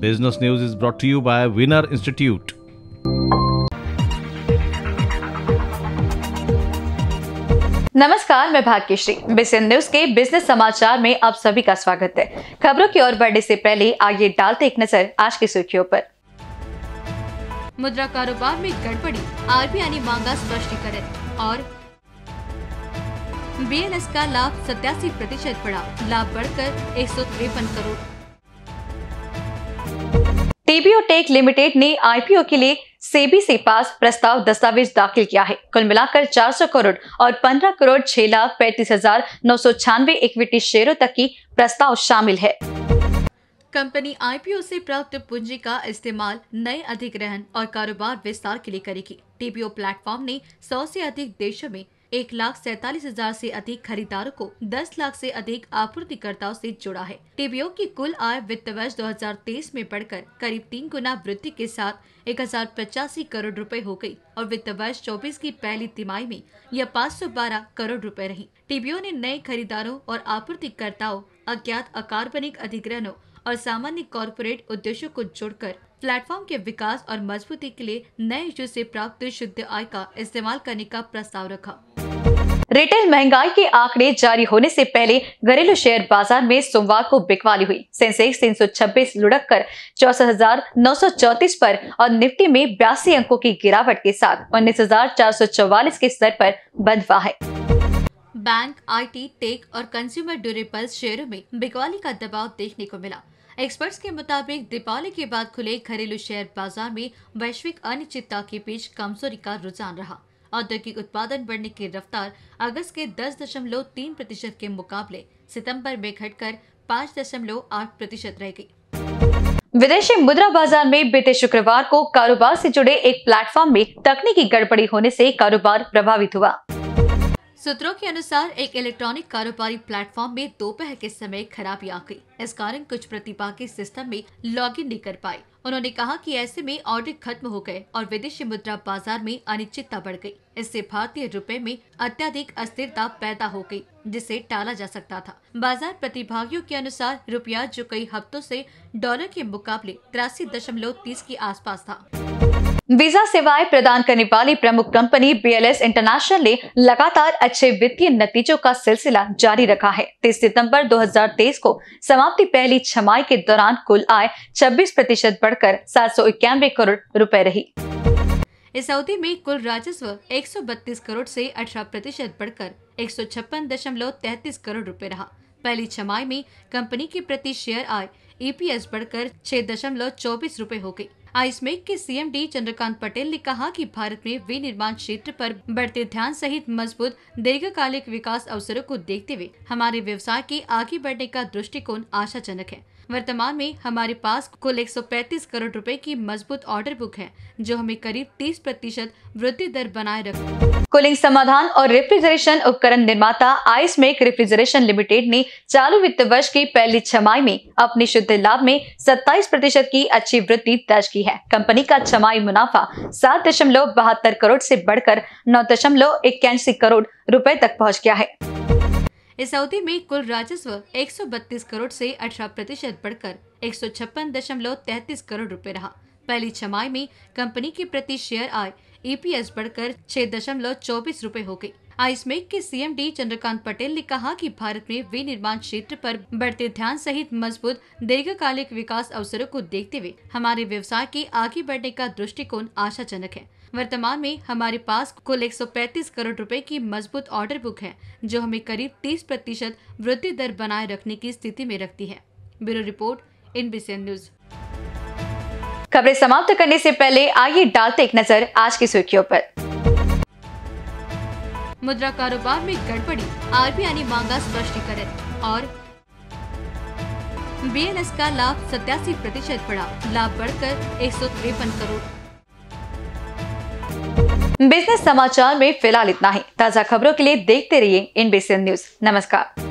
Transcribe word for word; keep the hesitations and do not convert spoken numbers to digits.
Business news is brought to you by winner institute. नमस्कार, मैं Bhagyashree. BNS news के business समाचार में आप सभी का स्वागत है। खबरों की ओर बढ़ने से पहले आइए डालते एक नजर आज की सुर्खियों पर। मुद्रा कारोबार में गड़बड़ी, आरबीआई ने मांगा स्पष्टीकरण और बीएलएस का लाभ सत्तासी प्रतिशत बढ़ा, लाभ बढ़कर एक सौ तिरपन करोड़। टीबीओ टेक लिमिटेड ने आईपीओ के लिए सेबी से पास प्रस्ताव दस्तावेज दाखिल किया है। कुल मिलाकर चार सौ करोड़ और पंद्रह करोड़ छह लाख पैंतीस हजार नौ सौ छियानवे इक्विटी शेयरों तक की प्रस्ताव शामिल है। कंपनी आईपीओ से प्राप्त पूंजी का इस्तेमाल नए अधिग्रहण और कारोबार विस्तार के लिए करेगी। टीबीओ प्लेटफॉर्म ने सौ से अधिक देशों में एक लाख सैतालीस हजार से अधिक खरीदारों को दस लाख से अधिक आपूर्तिकर्ताओं से जुड़ा है। टीबीओ की कुल आय वित्त वर्ष दो हजार तेईस में बढ़कर करीब तीन गुना वृद्धि के साथ एक हजार पचासी करोड़ रुपए हो गई और वित्त वर्ष चौबीस की पहली तिमाही में यह पाँच सौ बारह करोड़ रुपए रही। टीबीओ ने नए खरीदारों और आपूर्तिकर्ताओं, अज्ञात अकार्बनिक अधिग्रहणों और सामान्य कॉर्पोरेट उद्देश्यों को जोड़कर प्लेटफॉर्म के विकास और मजबूती के लिए नए इश्यू से प्राप्त शुद्ध आय का इस्तेमाल करने का प्रस्ताव रखा। रिटेल महंगाई के आंकड़े जारी होने से पहले घरेलू शेयर बाजार में सोमवार को बिकवाली हुई। सेंसेक्स तीन सौ छब्बीस लुढ़क कर चौसठ हजार नौ सौ चौतीस पर और निफ्टी में बयासी अंकों की गिरावट के साथ उन्नीस हजार चार सौ चौवालीस के स्तर पर बंद हुआ है। बैंक, आईटी, टेक और कंज्यूमर ड्यूरेबल्स शेयरों में बिकवाली का दबाव देखने को मिला। एक्सपर्ट्स के मुताबिक दीपावली के बाद खुले घरेलू शेयर बाजार में वैश्विक अनिश्चितता के बीच कमजोरी का रुझान रहा। औद्योगिक उत्पादन बढ़ने की रफ्तार अगस्त के दस दशमलव तीन प्रतिशत के मुकाबले सितंबर में घटकर पाँच दशमलव आठ प्रतिशत रह गई। विदेशी मुद्रा बाजार में बीते शुक्रवार को कारोबार से जुड़े एक प्लेटफॉर्म में तकनीकी गड़बड़ी होने से कारोबार प्रभावित हुआ। सूत्रों के अनुसार एक इलेक्ट्रॉनिक कारोबारी प्लेटफॉर्म में दोपहर के समय खराबी आ गई। इस कारण कुछ प्रतिभागी सिस्टम में लॉगिन नहीं कर पाए। उन्होंने कहा कि ऐसे में ऑर्डर खत्म हो गए और विदेशी मुद्रा बाजार में अनिश्चितता बढ़ गई। इससे भारतीय रुपए में अत्यधिक अस्थिरता पैदा हो गई, जिसे टाला जा सकता था। बाजार प्रतिभागियों के अनुसार रुपया जो कई हफ्तों से डॉलर के मुकाबले तिरासी दशमलव तीस के आसपास था। वीजा सेवाएं प्रदान करने वाली प्रमुख कंपनी बीएलएस इंटरनेशनल ने लगातार अच्छे वित्तीय नतीजों का सिलसिला जारी रखा है। तीस सितंबर दो हजार तेईस को समाप्ति पहली छमाही के दौरान कुल आय छब्बीस प्रतिशत बढ़कर सात सौ इक्यानवे करोड़ रुपए रही। इस अवधि में कुल राजस्व एक सौ बत्तीस करोड़ से अठारह प्रतिशत बढ़कर एक सौ छप्पन दशमलव तैतीस करोड़ रुपए रहा। पहली छमाही में कंपनी की प्रति शेयर आय ई पी एस बढ़कर छह दशमलव चौबीस रुपए हो गयी। आइसमेक के C M D Chandrakant Patel ने कहा कि भारत में विनिर्माण क्षेत्र पर बढ़ते ध्यान सहित मजबूत दीर्घकालिक विकास अवसरों को देखते हुए हमारे व्यवसाय के आगे बढ़ने का दृष्टिकोण आशाजनक है। वर्तमान में हमारे पास कुल एक सौ पैंतीस करोड़ रुपए की मजबूत ऑर्डर बुक है, जो हमें करीब तीस प्रतिशत वृद्धि दर बनाए रखती। कूलिंग समाधान और रेफ्रिजरेशन उपकरण निर्माता आइसमेक रिफ्रिजरेशन लिमिटेड ने चालू वित्त वर्ष की पहली छमाही में अपने शुद्ध लाभ में सत्ताईस प्रतिशत की अच्छी वृद्धि दर्ज की है। कंपनी का छमाही मुनाफा सात दशमलव बहत्तर करोड़ से बढ़कर नौ दशमलव इक्यासी करोड़ रुपए तक पहुँच गया है। इस अवधि में कुल राजस्व एक सौ बत्तीस करोड़ से अठारह प्रतिशत बढ़कर एक सौ छप्पन दशमलव तैतीस करोड़ रुपए रहा। पहली छमाही में कंपनी की प्रति शेयर आय ई पी एस बढ़कर छह दशमलव चौबीस रुपए हो गई। आइसमेक के C M D Chandrakant Patel ने कहा कि भारत में विनिर्माण क्षेत्र पर बढ़ते ध्यान सहित मजबूत दीर्घकालिक विकास अवसरों को देखते हुए हमारे व्यवसाय के आगे बढ़ने का दृष्टिकोण आशाजनक है। वर्तमान में हमारे पास कुल एक सौ पैंतीस करोड़ रुपए की मजबूत ऑर्डर बुक है, जो हमें करीब तीस प्रतिशत वृद्धि दर बनाए रखने की स्थिति में रखती है। Bureau report, NBC news. खबरें समाप्त करने से पहले आइए डालते एक नजर आज की सुर्खियों पर। मुद्रा कारोबार में गड़बड़ी, आरबीआई ने मांगा स्पष्टीकरण और बीएनएस का लाभ सत्तासी प्रतिशत बढ़ा, लाभ बढ़कर एक सौ तिरपन करोड़। बिजनेस समाचार में फिलहाल इतना ही। ताज़ा खबरों के लिए देखते रहिए एनबीसी न्यूज। नमस्कार।